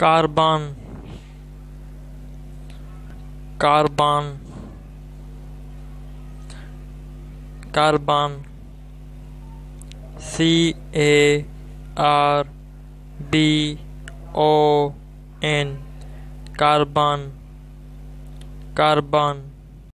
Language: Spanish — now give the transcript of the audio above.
Carbon, Carbon, Carbon, C-A-R-B-O-N, Carbon, Carbon.